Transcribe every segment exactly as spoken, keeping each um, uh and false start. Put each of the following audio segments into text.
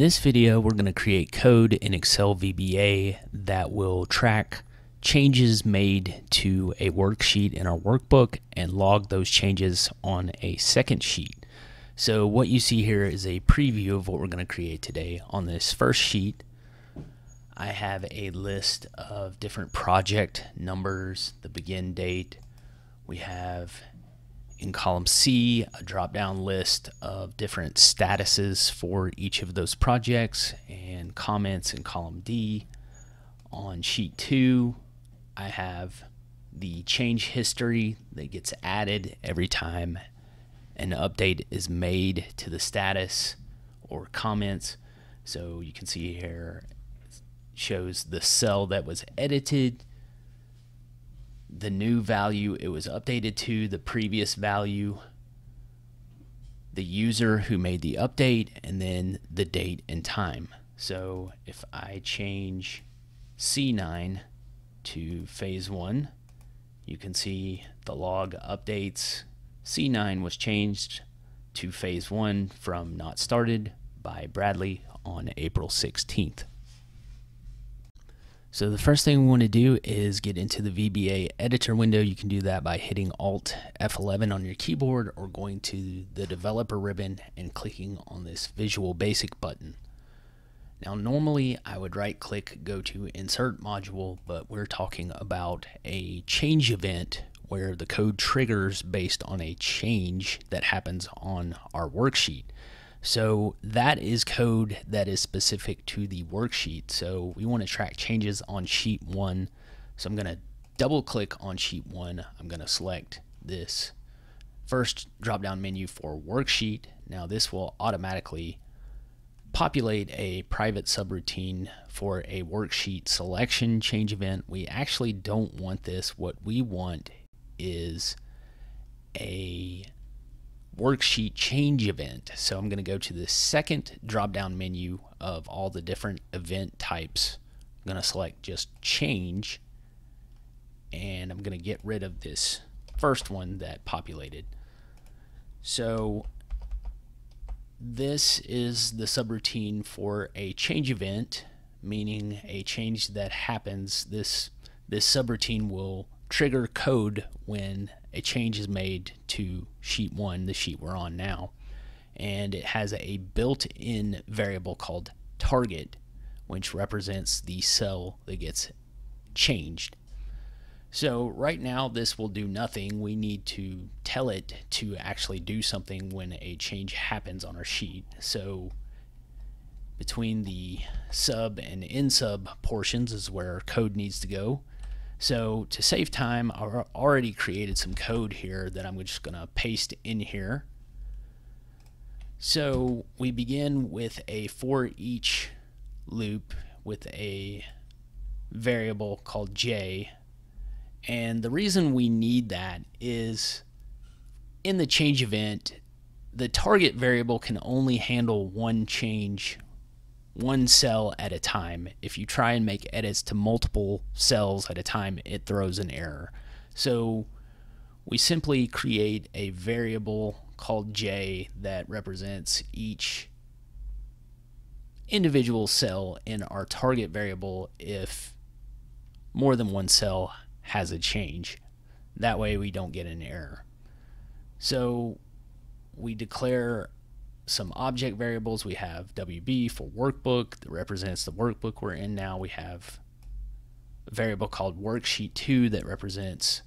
this video, we're going to create code in Excel V B A that will track changes made to a worksheet in our workbook and log those changes on a second sheet. So what you see here is a preview of what we're going to create today. On this first sheet, I have a list of different project numbers, the begin date. We have in column C a drop-down list of different statuses for each of those projects and comments in column D. On sheet two, I have the change history that gets added every time an update is made to the status or comments. So you can see here it shows the cell that was edited, the new value it was updated to, the previous value, the user who made the update, and then the date and time. So if I change C nine to phase one, you can see the log updates. C nine was changed to phase one from not started by Bradley on April sixteenth. So the first thing we want to do is get into the V B A editor window. You can do that by hitting Alt F eleven on your keyboard or going to the developer ribbon and clicking on this Visual Basic button. Now normally I would right click, go to insert module, but we're talking about a change event where the code triggers based on a change that happens on our worksheet. So that is code that is specific to the worksheet. So we want to track changes on sheet one. So I'm going to double click on sheet one. I'm going to select this first drop down menu for worksheet. Now this will automatically populate a private subroutine for a worksheet selection change event. We actually don't want this. What we want is a worksheet change event. So I'm going to go to the second drop down menu of all the different event types. I'm going to select just change, and I'm going to get rid of this first one that populated. So this is the subroutine for a change event, meaning a change that happens. This this subroutine will trigger code when a change is made to sheet one, the sheet we're on now. And it has a built-in variable called target, which represents the cell that gets changed. So right now this will do nothing. We need to tell it to actually do something when a change happens on our sheet. So between the sub and in sub portions is where our code needs to go. So to save time, I already created some code here that I'm just gonna paste in here. So we begin with a for each loop with a variable called J. And the reason we need that is in the change event, the target variable can only handle one change, one cell at a time. If you try and make edits to multiple cells at a time, it throws an error. So we simply create a variable called J that represents each individual cell in our target variable if more than one cell has a change. That way we don't get an error. So we declare some object variables. We have W B for workbook that represents the workbook we're in now. We have a variable called worksheet two that represents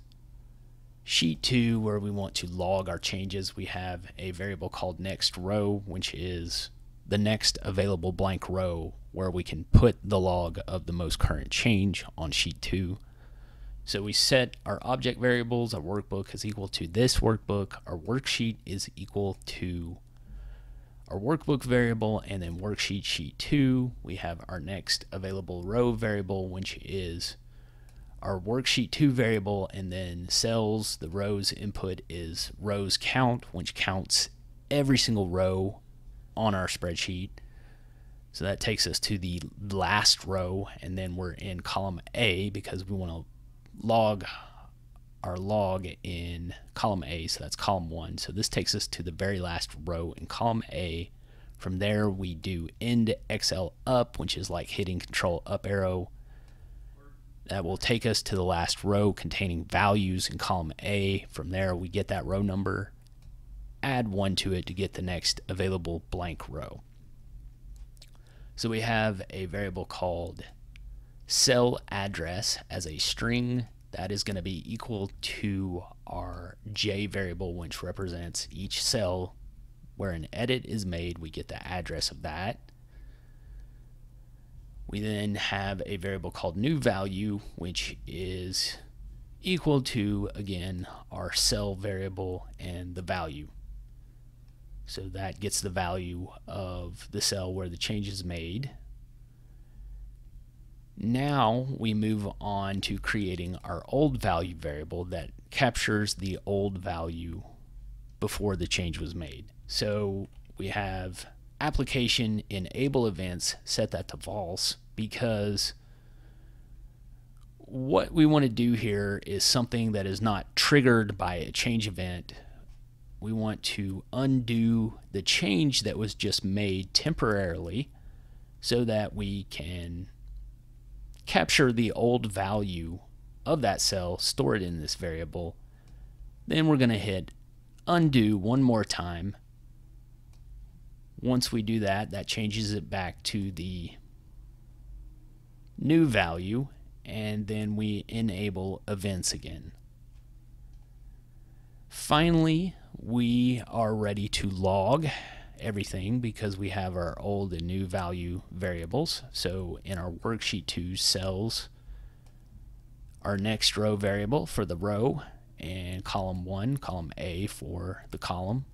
sheet two where we want to log our changes. We have a variable called next row, which is the next available blank row where we can put the log of the most current change on sheet two. So we set our object variables. Our workbook is equal to this workbook. Our worksheet is equal to our workbook variable, and then worksheet sheet two. We have our next available row variable, which is our worksheet two variable, and then cells. The rows input is rows count, which counts every single row on our spreadsheet. So that takes us to the last row, and then we're in column A because we want to log our log in column A. So that's column one. So this takes us to the very last row in column A From there, we do end Excel up, which is like hitting control up arrow. That will take us to the last row containing values in column A. From there, we get that row number, add one to it to get the next available blank row. So we have a variable called cell address as a string that is going to be equal to our J variable, which represents each cell where an edit is made. We get the address of that. We then have a variable called new value, which is equal to, again, our cell variable and the value. So that gets the value of the cell where the change is made. Now we move on to creating our old value variable that captures the old value before the change was made. So we have application enable events, set that to false, because what we want to do here is something that is not triggered by a change event. We want to undo the change that was just made temporarily so that we can capture the old value of that cell, store it in this variable. Then we're going to hit undo one more time. Once we do that, that changes it back to the new value, and then we enable events again. Finally, we are ready to log everything because we have our old and new value variables. So in our worksheet two cells, our next row variable for the row, and column one, column A for the column.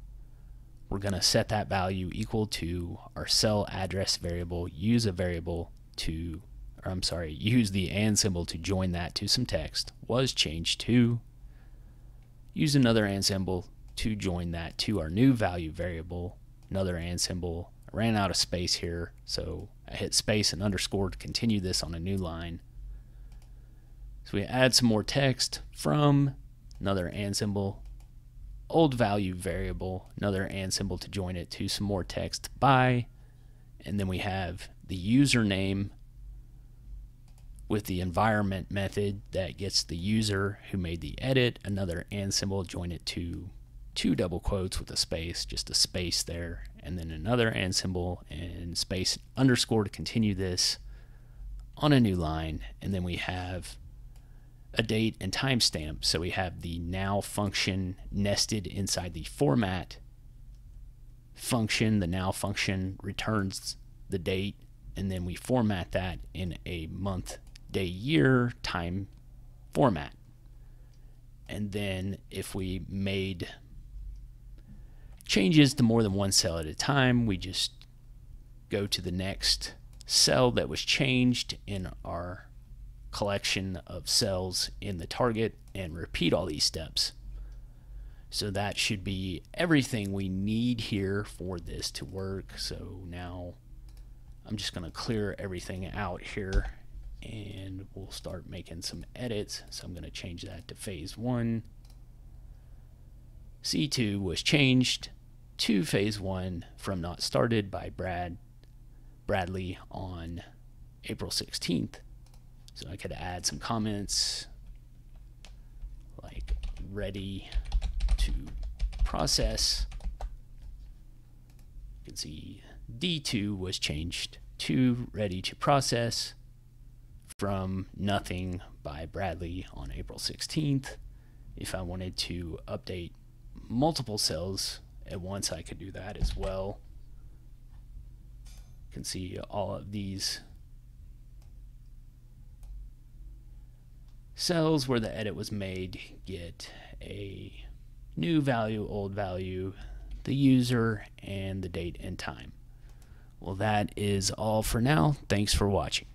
We're going to set that value equal to our cell address variable, use a variable to, or I'm sorry, use the and symbol to join that to some text, was changed to, use another and symbol to join that to our new value variable, another and symbol. I ran out of space here, so I hit space and underscore to continue this on a new line. So we add some more text from another and symbol, old value variable, another and symbol to join it to some more text by, and then we have the username with the environment method that gets the user who made the edit, another and symbol, join it to two double quotes with a space, just a space there, and then another and symbol and space underscore to continue this on a new line, and then we have a date and timestamp. So we have the now function nested inside the format function. The now function returns the date, and then we format that in a month, day, year, time format. And then if we made changes to more than one cell at a time, we just go to the next cell that was changed in our collection of cells in the target and repeat all these steps. So that should be everything we need here for this to work. So now I'm just going to clear everything out here and we'll start making some edits. So I'm going to change that to phase one. C two was changed to phase one from not started by Brad Bradley on April sixteenth. So I could add some comments like ready to process. You can see D two was changed to ready to process from nothing by Bradley on April sixteenth. If I wanted to update multiple cells at once, I could do that as well. You can see all of these cells where the edit was made get a new value, old value, the user, and the date and time. Well, that is all for now. Thanks for watching.